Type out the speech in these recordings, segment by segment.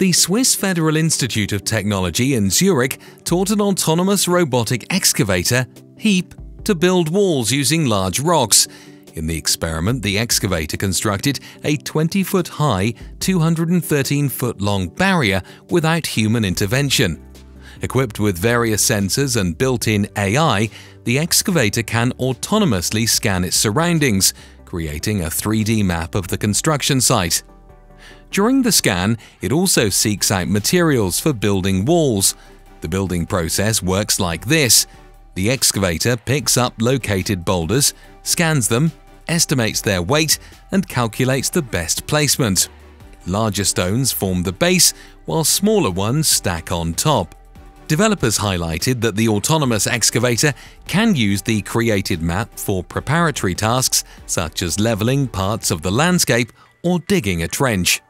The Swiss Federal Institute of Technology in Zurich taught an autonomous robotic excavator, HEAP, to build walls using large rocks. In the experiment, the excavator constructed a 20-foot high, 213-foot long barrier without human intervention. Equipped with various sensors and built-in AI, the excavator can autonomously scan its surroundings, creating a 3D map of the construction site. During the scan, it also seeks out materials for building walls. The building process works like this. The excavator picks up located boulders, scans them, estimates their weight, and calculates the best placement. Larger stones form the base, while smaller ones stack on top. Developers highlighted that the autonomous excavator can use the created map for preparatory tasks such as leveling parts of the landscape or digging a trench.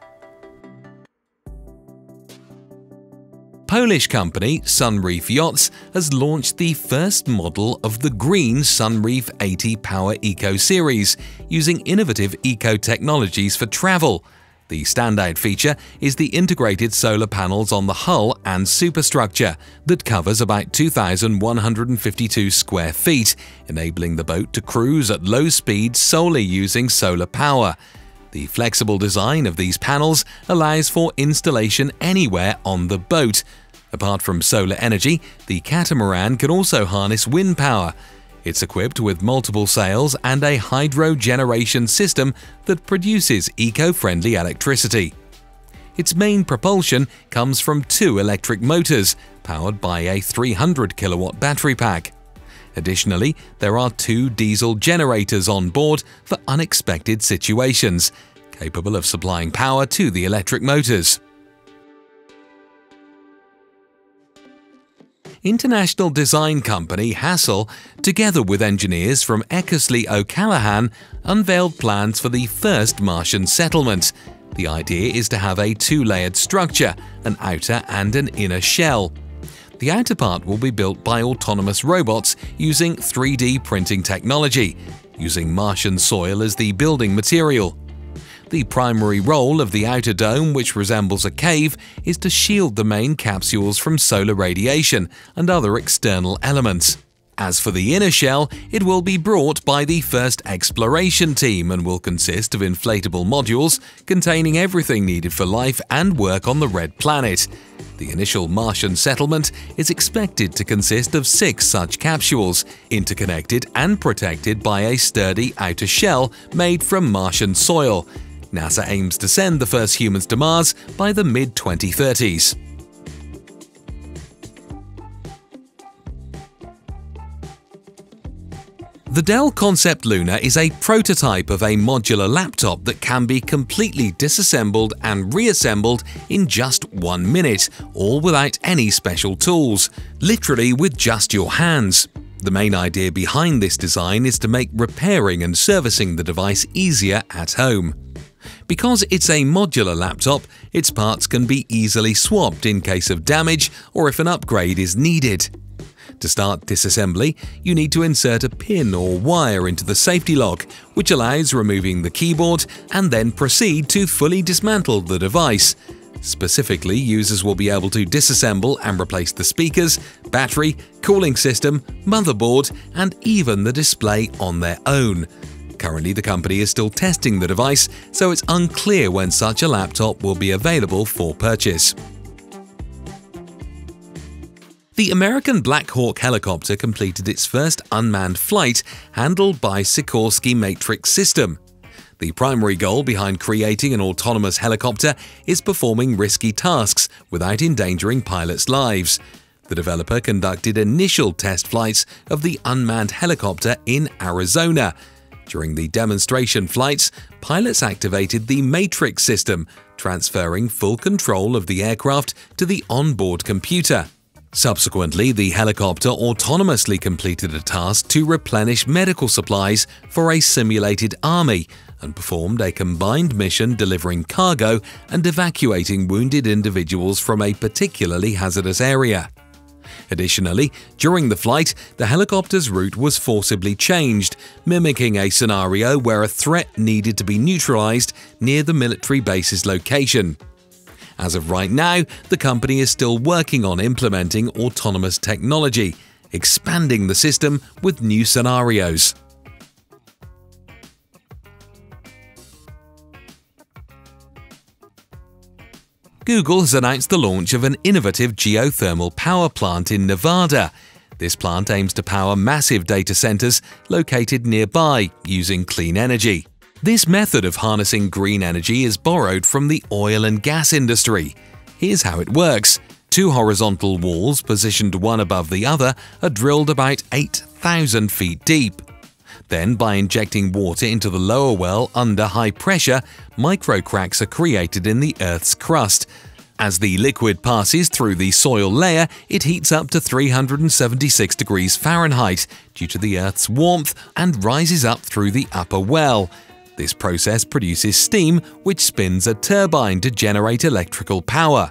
Polish company Sunreef Yachts has launched the first model of the green Sunreef 80 Power Eco Series, using innovative eco technologies for travel. The standout feature is the integrated solar panels on the hull and superstructure that covers about 2,152 square feet, enabling the boat to cruise at low speed solely using solar power. The flexible design of these panels allows for installation anywhere on the boat. Apart from solar energy, the catamaran can also harness wind power. It's equipped with multiple sails and a hydro generation system that produces eco-friendly electricity. Its main propulsion comes from two electric motors, powered by a 300-kilowatt battery pack. Additionally, there are two diesel generators on board for unexpected situations, capable of supplying power to the electric motors. International design company Hassel, together with engineers from Eckersley O'Callaghan, unveiled plans for the first Martian settlement. The idea is to have a two-layered structure, an outer and an inner shell. The outer part will be built by autonomous robots using 3D printing technology, using Martian soil as the building material. The primary role of the outer dome, which resembles a cave, is to shield the main capsules from solar radiation and other external elements. As for the inner shell, it will be brought by the first exploration team and will consist of inflatable modules containing everything needed for life and work on the red planet. The initial Martian settlement is expected to consist of 6 such capsules, interconnected and protected by a sturdy outer shell made from Martian soil. NASA aims to send the first humans to Mars by the mid-2030s. The Dell Concept Luna is a prototype of a modular laptop that can be completely disassembled and reassembled in just 1 minute, all without any special tools, literally with just your hands. The main idea behind this design is to make repairing and servicing the device easier at home. Because it's a modular laptop, its parts can be easily swapped in case of damage or if an upgrade is needed. To start disassembly, you need to insert a pin or wire into the safety lock, which allows removing the keyboard, and then proceed to fully dismantle the device. Specifically, users will be able to disassemble and replace the speakers, battery, cooling system, motherboard, and even the display on their own. Currently, the company is still testing the device, so it's unclear when such a laptop will be available for purchase. The American Black Hawk helicopter completed its first unmanned flight, handled by Sikorsky Matrix system. The primary goal behind creating an autonomous helicopter is performing risky tasks without endangering pilots' lives. The developer conducted initial test flights of the unmanned helicopter in Arizona. During the demonstration flights, pilots activated the Matrix system, transferring full control of the aircraft to the onboard computer. Subsequently, the helicopter autonomously completed a task to replenish medical supplies for a simulated army and performed a combined mission delivering cargo and evacuating wounded individuals from a particularly hazardous area. Additionally, during the flight, the helicopter's route was forcibly changed, mimicking a scenario where a threat needed to be neutralized near the military base's location. As of right now, the company is still working on implementing autonomous technology, expanding the system with new scenarios. Google has announced the launch of an innovative geothermal power plant in Nevada. This plant aims to power massive data centers located nearby using clean energy. This method of harnessing green energy is borrowed from the oil and gas industry. Here's how it works. Two horizontal walls, positioned one above the other, are drilled about 8,000 feet deep. Then, by injecting water into the lower well under high pressure, microcracks are created in the Earth's crust. As the liquid passes through the soil layer, it heats up to 376 degrees Fahrenheit due to the Earth's warmth and rises up through the upper well. This process produces steam, which spins a turbine to generate electrical power.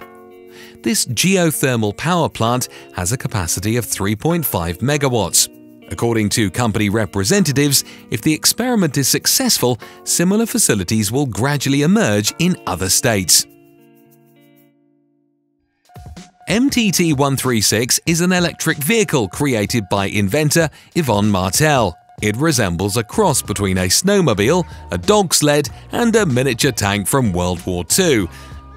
This geothermal power plant has a capacity of 3.5 megawatts. According to company representatives, if the experiment is successful, similar facilities will gradually emerge in other states. MTT 136 is an electric vehicle created by inventor Yvon Martel. It resembles a cross between a snowmobile, a dog sled, and a miniature tank from World War II.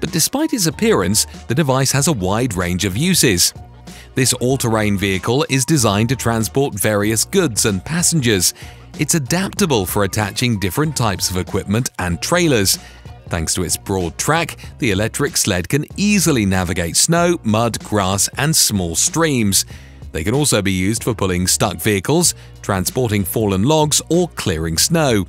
But despite its appearance, the device has a wide range of uses. This all-terrain vehicle is designed to transport various goods and passengers. It's adaptable for attaching different types of equipment and trailers. Thanks to its broad track, the electric sled can easily navigate snow, mud, grass, and small streams. They can also be used for pulling stuck vehicles, transporting fallen logs, or clearing snow.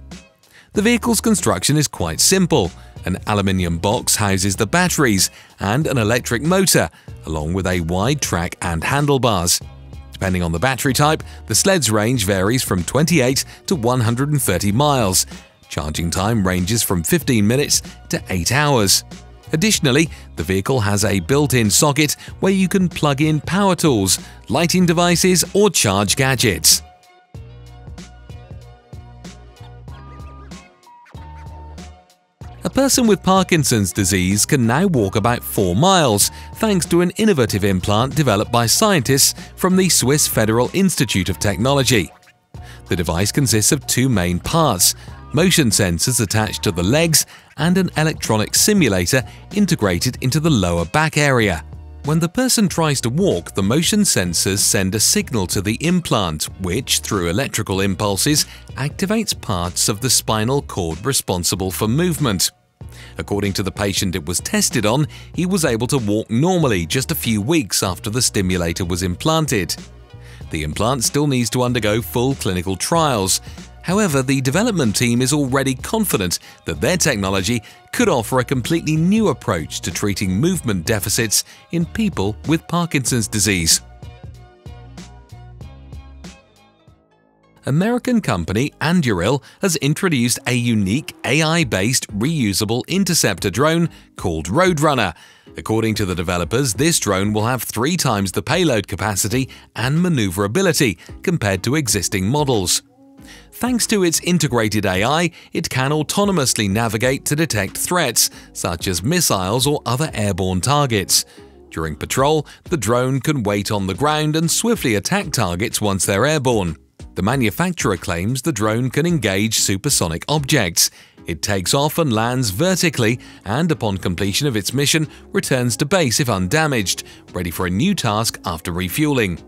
The vehicle's construction is quite simple. An aluminium box houses the batteries and an electric motor, along with a wide track and handlebars. Depending on the battery type, the sled's range varies from 28 to 130 miles. Charging time ranges from 15 minutes to 8 hours. Additionally, the vehicle has a built-in socket where you can plug in power tools, lighting devices, or charge gadgets. A person with Parkinson's disease can now walk about 4 miles thanks to an innovative implant developed by scientists from the Swiss Federal Institute of Technology. The device consists of two main parts: motion sensors attached to the legs and an electronic simulator integrated into the lower back area. When the person tries to walk, the motion sensors send a signal to the implant, which, through electrical impulses, activates parts of the spinal cord responsible for movement. According to the patient it was tested on, he was able to walk normally just a few weeks after the stimulator was implanted. The implant still needs to undergo full clinical trials. However, the development team is already confident that their technology could offer a completely new approach to treating movement deficits in people with Parkinson's disease. American company Anduril has introduced a unique AI-based reusable interceptor drone called Roadrunner. According to the developers, this drone will have 3 times the payload capacity and maneuverability compared to existing models. Thanks to its integrated AI, it can autonomously navigate to detect threats, such as missiles or other airborne targets. During patrol, the drone can wait on the ground and swiftly attack targets once they're airborne. The manufacturer claims the drone can engage supersonic objects. It takes off and lands vertically and, upon completion of its mission, returns to base if undamaged, ready for a new task after refueling.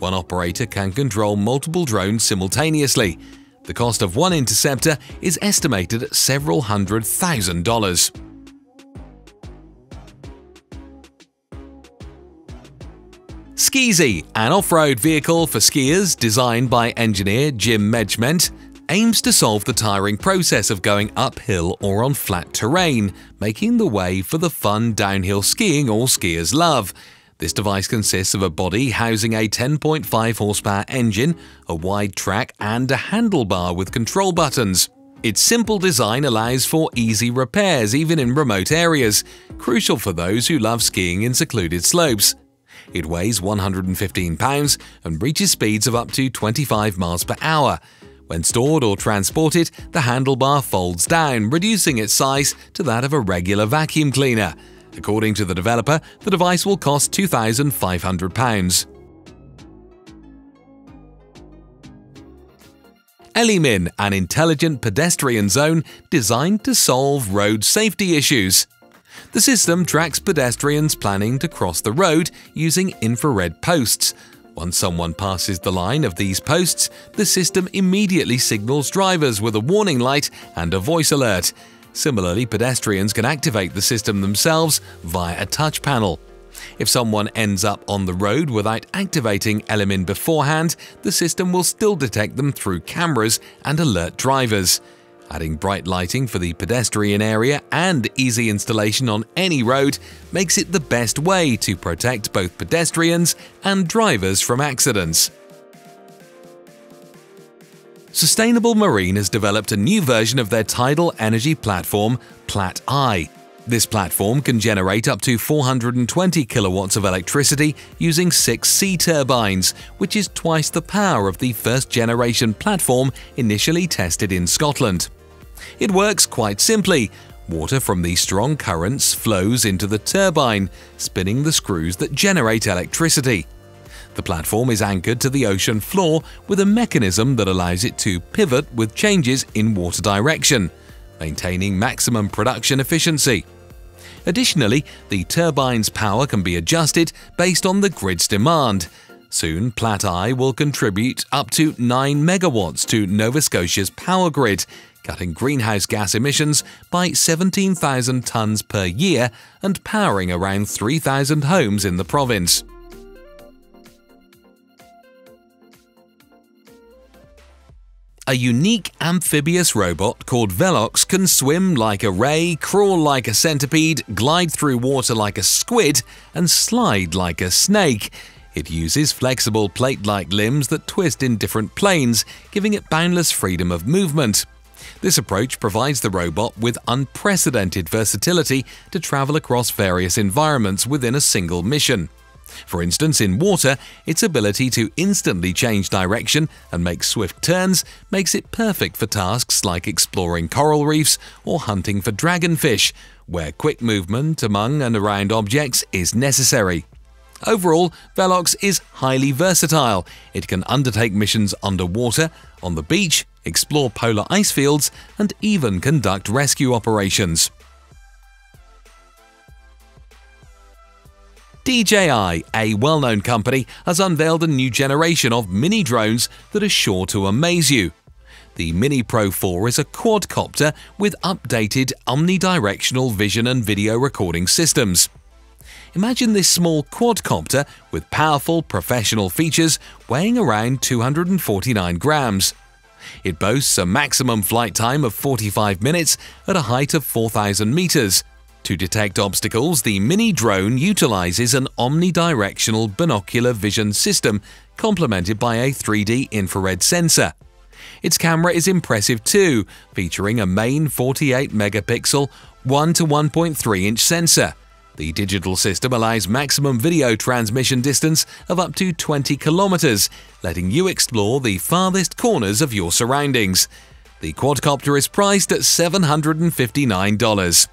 One operator can control multiple drones simultaneously. The cost of one interceptor is estimated at several $100,000s. Ski-Z, an off-road vehicle for skiers designed by engineer Jim Medgment, aims to solve the tiring process of going uphill or on flat terrain, making the way for the fun downhill skiing all skiers love. This device consists of a body housing a 10.5 horsepower engine, a wide track, and a handlebar with control buttons. Its simple design allows for easy repairs even in remote areas, crucial for those who love skiing in secluded slopes. It weighs 115 pounds and reaches speeds of up to 25 miles per hour. When stored or transported, the handlebar folds down, reducing its size to that of a regular vacuum cleaner. According to the developer, the device will cost £2,500. Ellumin, an intelligent pedestrian zone designed to solve road safety issues. The system tracks pedestrians planning to cross the road using infrared posts. Once someone passes the line of these posts, the system immediately signals drivers with a warning light and a voice alert. Similarly, pedestrians can activate the system themselves via a touch panel. If someone ends up on the road without activating Ellumin beforehand, the system will still detect them through cameras and alert drivers. Adding bright lighting for the pedestrian area and easy installation on any road makes it the best way to protect both pedestrians and drivers from accidents. Sustainable Marine has developed a new version of their tidal energy platform, PLAT-I. This platform can generate up to 420 kilowatts of electricity using 6 sea turbines, which is twice the power of the first-generation platform initially tested in Scotland. It works quite simply. Water from the strong currents flows into the turbine, spinning the screws that generate electricity. The platform is anchored to the ocean floor with a mechanism that allows it to pivot with changes in water direction, maintaining maximum production efficiency. Additionally, the turbine's power can be adjusted based on the grid's demand. Soon, PLAT-I will contribute up to 9 megawatts to Nova Scotia's power grid, cutting greenhouse gas emissions by 17,000 tons per year and powering around 3,000 homes in the province. A unique amphibious robot called Velox can swim like a ray, crawl like a centipede, glide through water like a squid, and slide like a snake. It uses flexible plate-like limbs that twist in different planes, giving it boundless freedom of movement. This approach provides the robot with unprecedented versatility to travel across various environments within a single mission. For instance, in water, its ability to instantly change direction and make swift turns makes it perfect for tasks like exploring coral reefs or hunting for dragonfish, where quick movement among and around objects is necessary. Overall, Velox is highly versatile. It can undertake missions underwater, on the beach, explore polar ice fields, and even conduct rescue operations. DJI, a well-known company, has unveiled a new generation of mini drones that are sure to amaze you. The Mini Pro 4 is a quadcopter with updated omnidirectional vision and video recording systems. Imagine this small quadcopter with powerful professional features weighing around 249 grams. It boasts a maximum flight time of 45 minutes at a height of 4,000 meters. To detect obstacles, the mini drone utilizes an omnidirectional binocular vision system complemented by a 3D infrared sensor. Its camera is impressive too, featuring a main 48-megapixel 1 to 1.3-inch sensor. The digital system allows maximum video transmission distance of up to 20 kilometers, letting you explore the farthest corners of your surroundings. The quadcopter is priced at $759.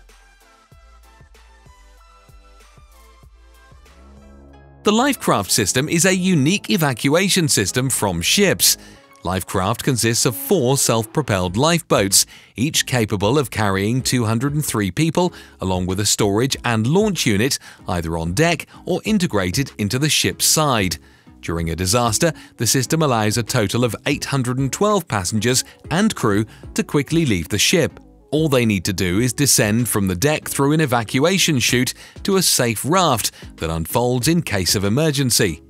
The Lifecraft system is a unique evacuation system from ships. Lifecraft consists of 4 self-propelled lifeboats, each capable of carrying 203 people, along with a storage and launch unit, either on deck or integrated into the ship's side. During a disaster, the system allows a total of 812 passengers and crew to quickly leave the ship. All they need to do is descend from the deck through an evacuation chute to a safe raft that unfolds in case of emergency.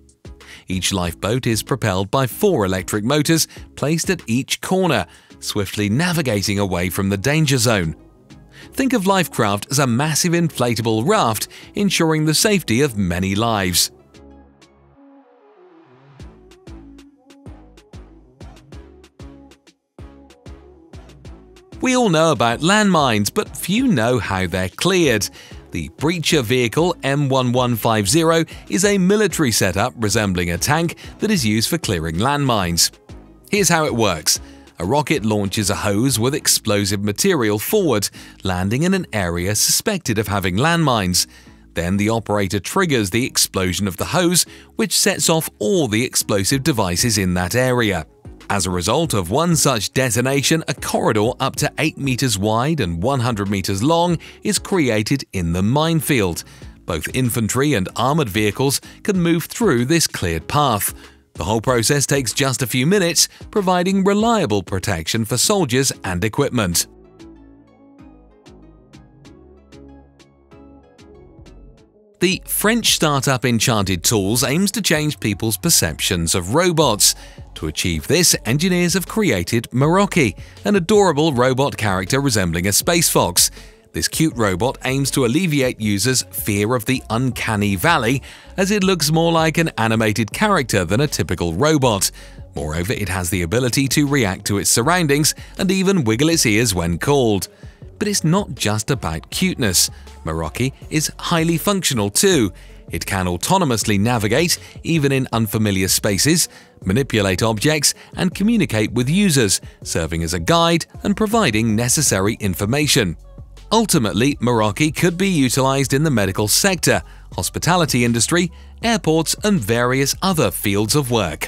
Each lifeboat is propelled by 4 electric motors placed at each corner, swiftly navigating away from the danger zone. Think of Lifecraft as a massive inflatable raft, ensuring the safety of many lives. We all know about landmines, but few know how they're cleared. The Breacher Vehicle M1150 is a military setup resembling a tank that is used for clearing landmines. Here's how it works. A rocket launches a hose with explosive material forward, landing in an area suspected of having landmines. Then the operator triggers the explosion of the hose, which sets off all the explosive devices in that area. As a result of one such detonation, a corridor up to 8 meters wide and 100 meters long is created in the minefield. Both infantry and armored vehicles can move through this cleared path. The whole process takes just a few minutes, providing reliable protection for soldiers and equipment. The French startup Enchanted Tools aims to change people's perceptions of robots. To achieve this, engineers have created Meroki, an adorable robot character resembling a space fox. This cute robot aims to alleviate users' fear of the uncanny valley, as it looks more like an animated character than a typical robot. Moreover, it has the ability to react to its surroundings and even wiggle its ears when called. But it's not just about cuteness. Meroki is highly functional too. It can autonomously navigate, even in unfamiliar spaces, manipulate objects, and communicate with users, serving as a guide and providing necessary information. Ultimately, Meroki could be utilized in the medical sector, hospitality industry, airports, and various other fields of work.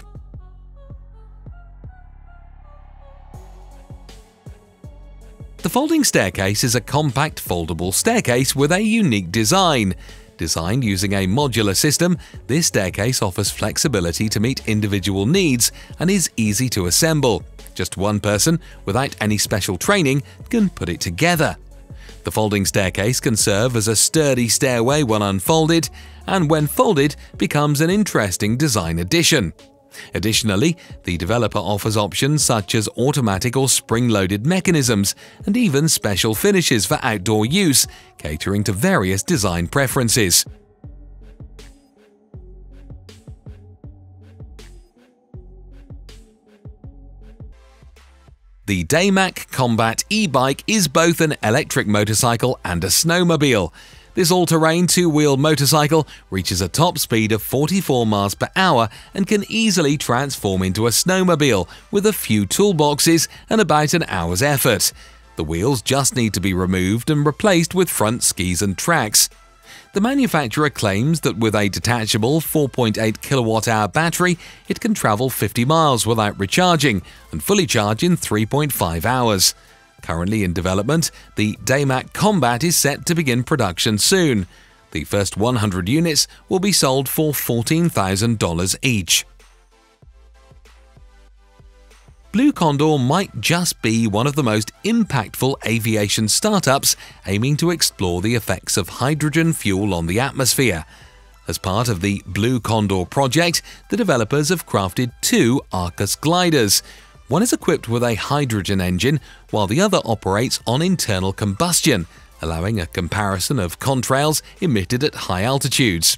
The folding staircase is a compact foldable staircase with a unique design. Designed using a modular system, this staircase offers flexibility to meet individual needs and is easy to assemble. Just one person, without any special training, can put it together. The folding staircase can serve as a sturdy stairway when unfolded, and when folded, becomes an interesting design addition. Additionally, the developer offers options such as automatic or spring-loaded mechanisms and even special finishes for outdoor use, catering to various design preferences. The Daymak Combat E-Bike is both an electric motorcycle and a snowmobile. This all-terrain two-wheeled motorcycle reaches a top speed of 44 miles per hour and can easily transform into a snowmobile with a few toolboxes and about an hour's effort. The wheels just need to be removed and replaced with front skis and tracks. The manufacturer claims that with a detachable 4.8 kilowatt-hour battery, it can travel 50 miles without recharging and fully charge in 3.5 hours. Currently in development, the Daymak Combat is set to begin production soon. The first 100 units will be sold for $14,000 each. Blue Condor might just be one of the most impactful aviation startups aiming to explore the effects of hydrogen fuel on the atmosphere. As part of the Blue Condor project, the developers have crafted two Arcus gliders. One is equipped with a hydrogen engine, while the other operates on internal combustion, allowing a comparison of contrails emitted at high altitudes.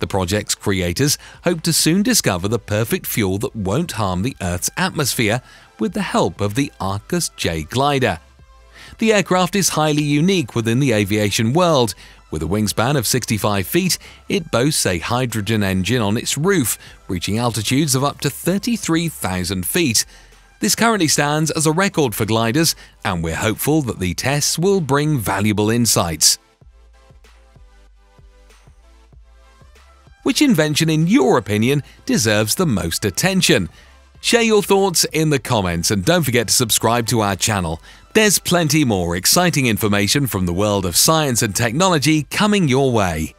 The project's creators hope to soon discover the perfect fuel that won't harm the Earth's atmosphere with the help of the Arcus J glider. The aircraft is highly unique within the aviation world. With a wingspan of 65 feet, it boasts a hydrogen engine on its roof, reaching altitudes of up to 33,000 feet. This currently stands as a record for gliders, and we're hopeful that the tests will bring valuable insights. Which invention, in your opinion, deserves the most attention? Share your thoughts in the comments and don't forget to subscribe to our channel. There's plenty more exciting information from the world of science and technology coming your way.